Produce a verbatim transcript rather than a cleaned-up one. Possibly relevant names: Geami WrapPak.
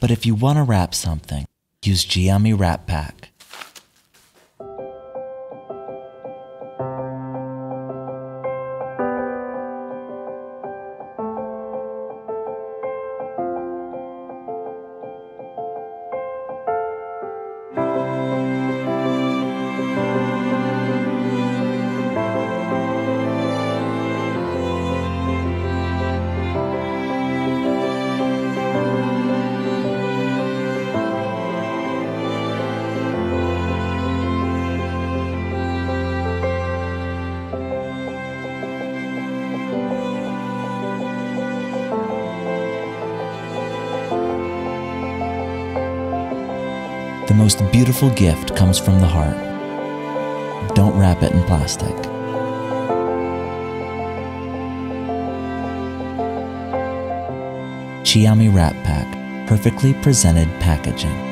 But if you want to wrap something, use Geami WrapPak. The most beautiful gift comes from the heart. Don't wrap it in plastic. Geami WrapPak, perfectly presented packaging.